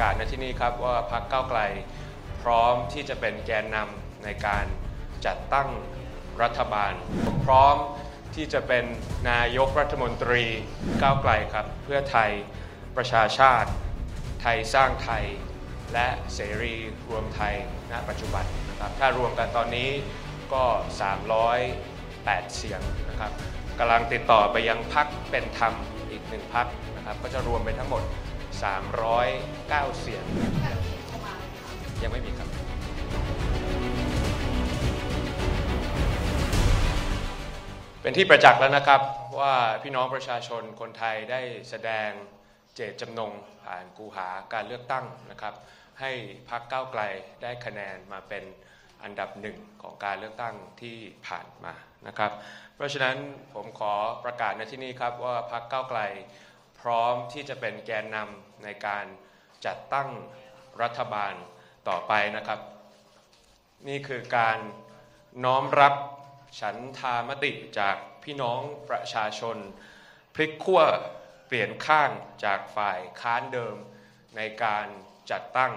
ประกาศในที่นี้ครับว่าพรรคก้าวไกลพร้อมที่จะเป็นแกนนำในการจัดตั้งรัฐบาลพร้อมที่จะเป็นนายกรัฐมนตรีก้าวไกลครับเพื่อไทยประชาชาติไทยสร้างไทยและเสรีรวมไทยณปัจจุบันนะครับถ้ารวมกันตอนนี้ก็308เสียงนะครับกำลังติดต่อไปยังพรรคเป็นธรรมอีกหนึ่งพรรคนะครับก็จะรวมไปทั้งหมด309เสียงยังไม่มีครับเป็นที่ประจักษ์แล้วนะครับว่าพี่น้องประชาชนคนไทยได้แสดงเจตจำนงผ่านกูหาการเลือกตั้งนะครับให้พรรคก้าวไกลได้คะแนนมาเป็นอันดับหนึ่งของการเลือกตั้งที่ผ่านมานะครับเพราะฉะนั้นผมขอประกาศในที่นี้ครับว่าพรรคก้าวไกลพร้อมที่จะเป็นแกนนำในการจัดตั้งรัฐบาลต่อไปนะครับนี่คือการน้อมรับฉันทามติจากพี่น้องประชาชนพลิกขั้วเปลี่ยนข้างจากฝ่ายค้านเดิมในการจัดตั้ง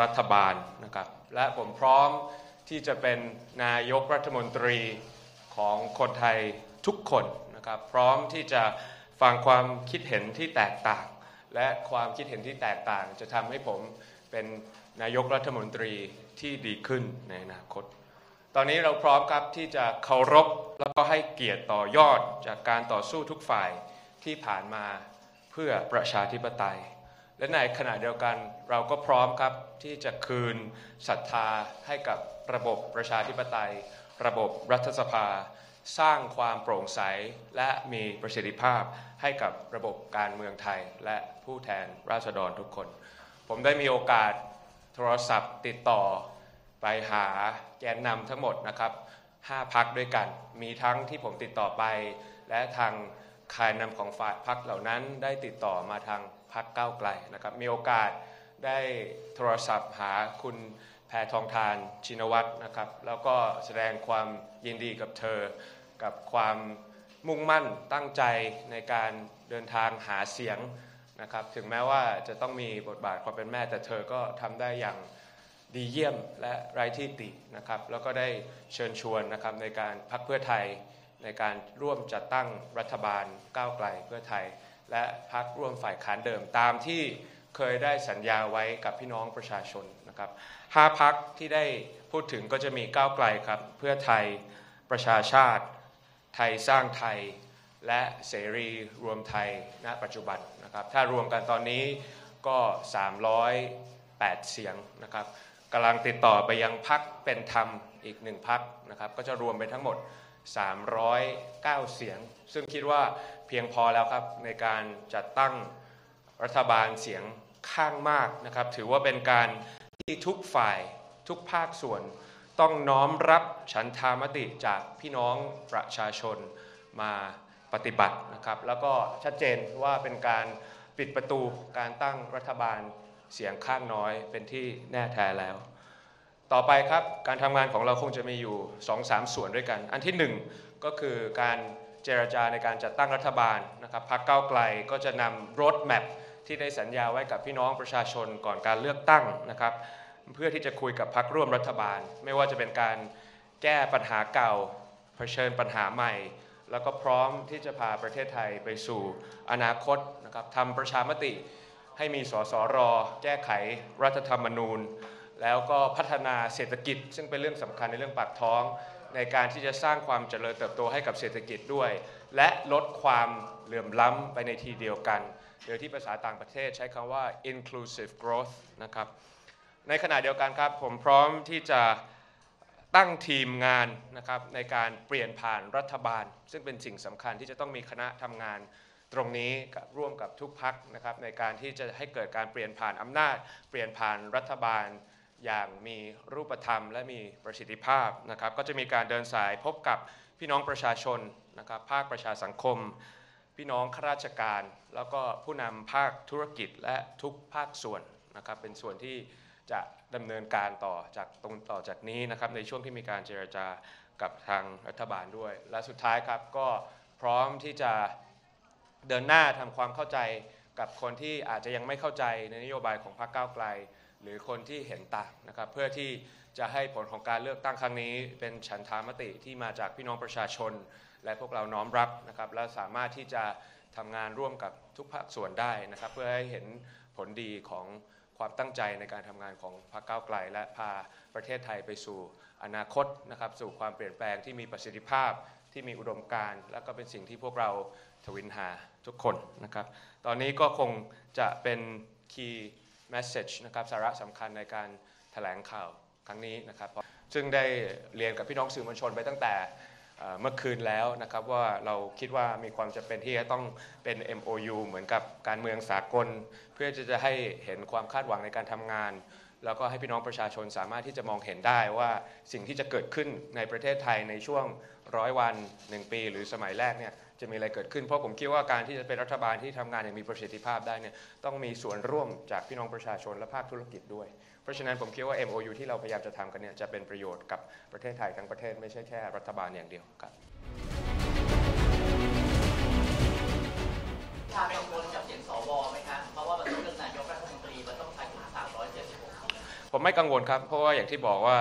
รัฐบาลนะครับและผมพร้อมที่จะเป็นนายกรัฐมนตรีของคนไทยทุกคนนะครับพร้อมที่จะฟังความคิดเห็นที่แตกต่างและความคิดเห็นที่แตกต่างจะทำให้ผมเป็นนายกรัฐมนตรีที่ดีขึ้นในอนาคตตอนนี้เราพร้อมครับที่จะเคารพแล้วก็ให้เกียรติต่อยอดจากการต่อสู้ทุกฝ่ายที่ผ่านมาเพื่อประชาธิปไตยและในขณะเดียวกันเราก็พร้อมครับที่จะคืนศรัทธาให้กับระบบประชาธิปไตยระบบรัฐสภาสร้างความโปร่งใสและมีประสิทธิภาพให้กับระบบการเมืองไทยและผู้แทนราษฎรทุกคนผมได้มีโอกาสโทรศัพท์ติดต่อไปหาแกนนำทั้งหมดนะครับ5 พรรคด้วยกันมีทั้งที่ผมติดต่อไปและทางแกนนำของฝ่ายพรรคเหล่านั้นได้ติดต่อมาทางพรรคก้าวไกลนะครับมีโอกาสได้โทรศัพท์หาคุณแพทองธารชินวัตรนะครับแล้วก็แสดงความยินดีกับเธอกับความมุ่งมั่นตั้งใจในการเดินทางหาเสียงนะครับถึงแม้ว่าจะต้องมีบทบาทความเป็นแม่แต่เธอก็ทำได้อย่างดีเยี่ยมและไร้ที่ตินะครับแล้วก็ได้เชิญชวนนะครับในการพรรคเพื่อไทยในการร่วมจัดตั้งรัฐบาลก้าวไกลเพื่อไทยและพรรคร่วมฝ่ายค้านเดิมตามที่เคยได้สัญญาไว้กับพี่น้องประชาชนนะครับ5 พรรคที่ได้พูดถึงก็จะมีก้าวไกลครับเพื่อไทยประชาชาติไทยสร้างไทยและเสรีรวมไทยณปัจจุบันนะครับถ้ารวมกันตอนนี้ก็308เสียงนะครับกำลังติดต่อไปยังพรรคเป็นธรรมอีกหนึ่งพรรคนะครับก็จะรวมไปทั้งหมด309เสียงซึ่งคิดว่าเพียงพอแล้วครับในการจัดตั้งรัฐบาลเสียงข้างมากนะครับถือว่าเป็นการที่ทุกฝ่ายทุกภาคส่วนต้องน้อมรับฉันทามติจากพี่น้องประชาชนมาปฏิบัตินะครับแล้วก็ชัดเจนว่าเป็นการปิดประตูการตั้งรัฐบาลเสียงข้างน้อยเป็นที่แน่แท้แล้วต่อไปครับการทำงานของเราคงจะมีอยู่ 2-3 ส่วนด้วยกันอันที่1ก็คือการเจรจาในการจัดตั้งรัฐบาลนะครับพรรคก้าวไกลก็จะนำ road map ที่ได้สัญญาไว้กับพี่น้องประชาชนก่อนการเลือกตั้งนะครับเพื่อที่จะคุยกับพรรคร่วมรัฐบาลไม่ว่าจะเป็นการแก้ปัญหาเก่าเผชิญปัญหาใหม่แล้วก็พร้อมที่จะพาประเทศไทยไปสู่อนาคตนะครับทำประชามติให้มีสสร.แก้ไขรัฐธรรมนูญแล้วก็พัฒนาเศรษฐกิจซึ่งเป็นเรื่องสำคัญในเรื่องปากท้องในการที่จะสร้างความเจริญเติบโตให้กับเศรษฐกิจด้วยและลดความเหลื่อมล้ำไปในทีเดียวกันโดยที่ภาษาต่างประเทศใช้คำว่า inclusive growth นะครับในขณะเดียวกันครับผมพร้อมที่จะตั้งทีมงานนะครับในการเปลี่ยนผ่านรัฐบาลซึ่งเป็นสิ่งสำคัญที่จะต้องมีคณะทำงานตรงนี้ร่วมกับทุกพรรคนะครับในการที่จะให้เกิดการเปลี่ยนผ่านอำนาจเปลี่ยนผ่านรัฐบาลอย่างมีรูปธรรมและมีประสิทธิภาพนะครับก็จะมีการเดินสายพบกับพี่น้องประชาชนนะครับภาคประชาสังคมพี่น้องข้าราชการแล้วก็ผู้นำภาคธุรกิจและทุกภาคส่วนนะครับเป็นส่วนที่จะดำเนินการต่อจากนี้นะครับในช่วงที่มีการเจรจากับทางรัฐบาลด้วยและสุดท้ายครับก็พร้อมที่จะเดินหน้าทำความเข้าใจ กับคนที่อาจจะยังไม่เข้าใจในนโยบายของพรรคก้าวไกลหรือคนที่เห็นต่างนะครับเพื่อที่จะให้ผลของการเลือกตั้งครั้งนี้เป็นฉันทามติที่มาจากพี่น้องประชาชนและพวกเราน้อมรับนะครับและสามารถที่จะทำงานร่วมกับทุกภาคส่วนได้นะครับเพื่อให้เห็นผลดีของความตั้งใจในการทำงานของพรรคก้าวไกลและพาประเทศไทยไปสู่อนาคตนะครับสู่ความเปลี่ยนแปลงที่มีประสิทธิภาพที่มีอุดมการณ์และก็เป็นสิ่งที่พวกเราทวินหาทุกคนนะครับตอนนี้ก็คงจะเป็น key message นะครับสาระสำคัญในการแถลงข่าวครั้งนี้นะครับซึ่งได้เรียนกับพี่น้องสื่อมวลชนไปตั้งแต่เมื่อคืนแล้วนะครับว่าเราคิดว่ามีความจำเป็นที่จะต้องเป็น MOU เหมือนกับการเมืองสากลเพื่อจะให้เห็นความคาดหวังในการทำงานแล้วก็ให้พี่น้องประชาชนสามารถที่จะมองเห็นได้ว่าสิ่งที่จะเกิดขึ้นในประเทศไทยในช่วง100 วัน 1 ปีหรือสมัยแรกเนี่ยจะมีอะไรเกิดขึ้นเพราะผมคิดว่าการที่จะเป็นรัฐบาลที่ทำงานอย่างมีประสิทธิภาพได้เนี่ยต้องมีส่วนร่วมจากพี่น้องประชาชนและภาคธุรกิจด้วยเพราะฉะนั้นผมคิดว่า MOU ที่เราพยายามจะทำกันเนี่ยจะเป็นประโยชน์กับประเทศไทยทั้งประเทศไม่ใช่แค่รัฐบาลอย่างเดียวครับกังวลกับเสียงสวไหมคะเพราะว่ามันต้องเลือกนายกรัฐมนตรีมันต้องใช้ถึง376ผมไม่กังวลครับเพราะว่าอย่างที่บอกว่า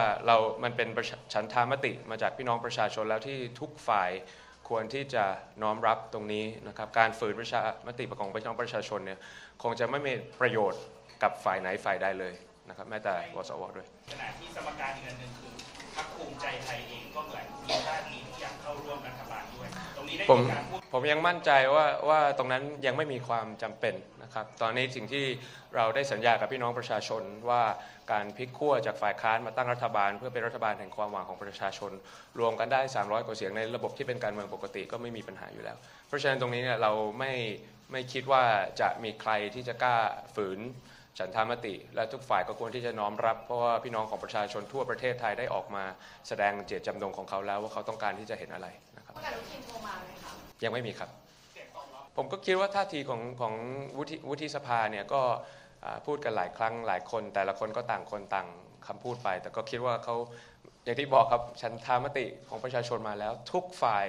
มันเป็นฉันทามติมาจากพี่น้องประชาชนแล้วที่ทุกฝ่ายควรที่จะน้อมรับตรงนี้นะครับการฝืนประชามติของพี่น้องประชาชนเนี่ยคงจะไม่มีประโยชน์กับฝ่ายไหนฝ่ายใดเลยนะครับแม้แต่วสว.ด้วยขณะที่สมการอีกอันหนึ่งคือพรรคภูมิใจไทยเองก็เหมือนมีท่าทีที่อยากเข้าร่วมรัฐบาลด้วยตรงนี้ได้มีการพูดผมยังมั่นใจว่าตรงนั้นยังไม่มีความจำเป็นนะครับตอนนี้สิ่งที่เราได้สัญญากับพี่น้องประชาชนว่าการพลิกขั้วจากฝ่ายค้านมาตั้งรัฐบาลเพื่อเป็นรัฐบาลแห่งความหวังของประชาชนรวมกันได้300กว่าเสียงในระบบที่เป็นการเมืองปกติก็ไม่มีปัญหาอยู่แล้วเพราะฉะนั้นตรงนี้เนี่ยเราไม่คิดว่าจะมีใครที่จะกล้าฝืนฉันทามติและทุกฝ่ายก็ควรที่จะน้อมรับเพราะว่าพี่น้องของประชาชนทั่วประเทศไทยได้ออกมาแสดงเจตจำนงของเขาแล้วว่าเขาต้องการที่จะเห็นอะไรนะครับยังไม่มีครับผมก็คิดว่าท่าทีของวุฒิสภาเนี่ยก็พูดกันหลายครั้งหลายคนแต่ละคนก็ต่างคนต่างคำพูดไปแต่ก็คิดว่าเขาอย่างที่บอกครับฉันทามติของประชาชนมาแล้วทุกฝ่าย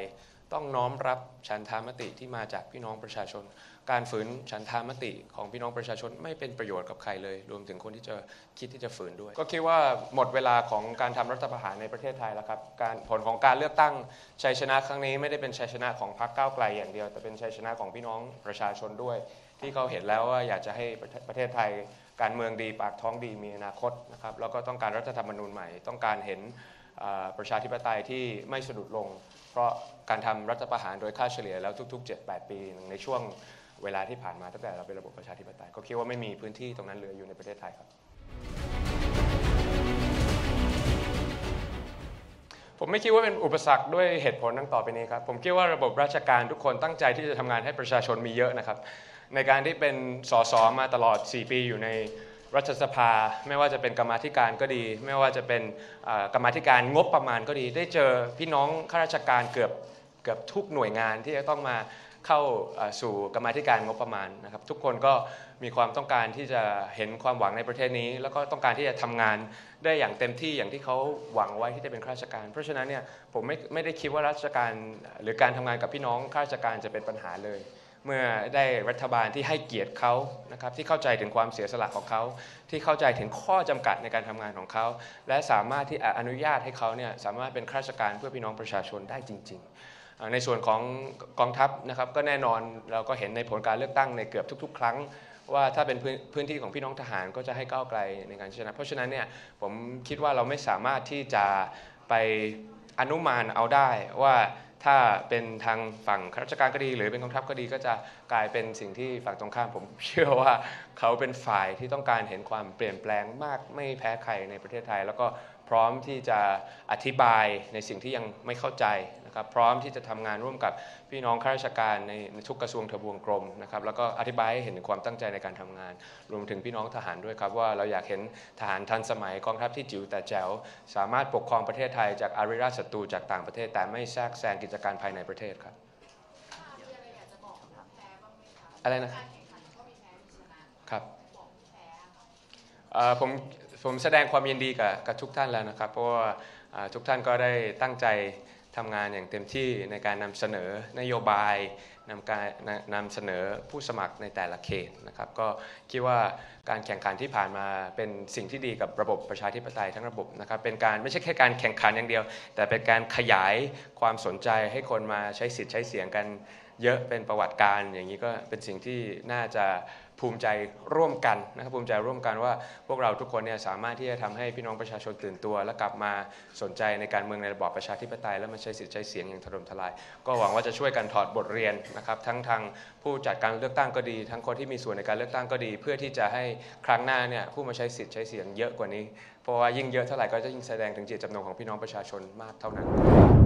ต้องน้อมรับฉันทามติที่มาจากพี่น้องประชาชนการฝืนฉันทามติของพี่น้องประชาชนไม่เป็นประโยชน์กับใครเลยรวมถึงคนที่จะคิดที่จะฝืนด้วยก็คิดว่าหมดเวลาของการทำรัฐประหารในประเทศไทยแล้วครับผลของการเลือกตั้งชัยชนะครั้งนี้ไม่ได้เป็นชัยชนะของพรรคก้าวไกลอย่างเดียวแต่เป็นชัยชนะของพี่น้องประชาชนด้วยที่เขาเห็นแล้วว่าอยากจะให้ประเทศไทยการเมืองดีปากท้องดีมีอนาคตนะครับแล้วก็ต้องการรัฐธรรมนูญใหม่ต้องการเห็นประชาธิปไตยที่ไม่สะดุดลงเพราะการทำรัฐประหารโดยค่าเฉลี่ยแล้วทุกๆ 7-8 ปีในช่วงเวลาที่ผ่านมาตั้งแต่เราเป็นระบบประชาธิปไตยก็คิดว่าไม่มีพื้นที่ตรงนั้นเหลืออยู่ในประเทศไทยครับผมไม่คิดว่าเป็นอุปสรรคด้วยเหตุผลดังต่อไปนี้ครับผมคิดว่าระบบราชการทุกคนตั้งใจที่จะทำงานให้ประชาชนมีเยอะนะครับในการที่เป็นส.ส.มาตลอด4 ปีอยู่ในรัฐสภาไม่ว่าจะเป็นกรรมาธิการก็ดีไม่ว่าจะเป็นกรรมาธิการงบประมาณก็ดีได้เจอพี่น้องข้าราชการเกือบทุกหน่วยงานที่จะต้องมาเข้าสู่กรรมาธิการงบประมาณนะครับทุกคนก็มีความต้องการที่จะเห็นความหวังในประเทศนี้แล้วก็ต้องการที่จะทำงานได้อย่างเต็มที่อย่างที่เขาหวังไว้ที่จะเป็นข้าราชการเพราะฉะนั้นเนี่ยผมไม่ได้คิดว่าราชการหรือการทำงานกับพี่น้องข้าราชการจะเป็นปัญหาเลยเมื่อได้รัฐบาลที่ให้เกียรติเขานะครับที่เข้าใจถึงความเสียสละของเขาที่เข้าใจถึงข้อจำกัดในการทำงานของเขาและสามารถที่อนุญาตให้เขาเนี่ยสามารถเป็นข้าราชการเพื่อพี่น้องประชาชนได้จริงๆในส่วนของกองทัพนะครับก็แน่นอนเราก็เห็นในผลการเลือกตั้งในเกือบทุกๆครั้งว่าถ้าเป็นพื้นที่ของพี่น้องทหารก็จะให้ก้าวไกลในการชนะเพราะฉะนั้นเนี่ยผมคิดว่าเราไม่สามารถที่จะไปอนุมานเอาได้ว่าถ้าเป็นทางฝั่งข้าราชการก็ดีหรือเป็นกองทัพก็ดีก็จะกลายเป็นสิ่งที่ฝั่งตรงข้ามผมเชื่อว่าเขาเป็นฝ่ายที่ต้องการเห็นความเปลี่ยนแปลงมากไม่แพ้ใครในประเทศไทยแล้วก็พร้อมที่จะอธิบายในสิ่งที่ยังไม่เข้าใจนะครับพร้อมที่จะทำงานร่วมกับพี่น้องข้าราชการในทุกกระทรวงทบวงกรมนะครับแล้วก็อธิบายให้เห็นความตั้งใจในการทำงานรวมถึงพี่น้องทหารด้วยครับว่าเราอยากเห็นทหารทันสมัยกองทัพที่จิ๋วแต่แจ๋วสามารถปกครองประเทศไทยจากอาริราชศัตรูจากต่างประเทศแต่ไม่แทรกแซงกิจการภายในประเทศครับอะไรนะผมแสดงความยินดีกับทุกท่านแล้วนะครับเพราะว่าทุกท่านก็ได้ตั้งใจ ทำงานอย่างเต็มที่ในการนำเสนอนโยบายนำเสนอผู้สมัครในแต่ละเขตนะครับก็คิดว่าการแข่งขันที่ผ่านมาเป็นสิ่งที่ดีกับระบบประชาธิปไตยทั้งระบบนะครับเป็นการไม่ใช่แค่การแข่งขันอย่างเดียวแต่เป็นการขยายความสนใจให้คนมาใช้สิทธิ์ใช้เสียงกันเยอะเป็นประวัติการอย่างนี้ก็เป็นสิ่งที่น่าจะภูมิใจร่วมกันนะครับภูมิใจร่วมกันว่าพวกเราทุกคนเนี่ยสามารถที่จะทำให้พี่น้องประชาชนตื่นตัวและกลับมาสนใจในการเมืองในระบอบประชาธิปไตยและมาใช้สิทธิ์ใช้เสียงอย่างถล่มทลายก็หวังว่าจะช่วยกันถอดบทเรียนนะครับทั้งทางผู้จัดการเลือกตั้งก็ดีทั้งคนที่มีส่วนในการเลือกตั้งก็ดีเพื่อที่จะให้ครั้งหน้าเนี่ยผู้มาใช้สิทธิ์ใช้เสียงเยอะกว่านี้เพราะว่ายิ่งเยอะเท่าไหร่ก็จะยิ่งแสดงถึงเจตจำนงของพี่น้องประชาชนมากเท่านั้น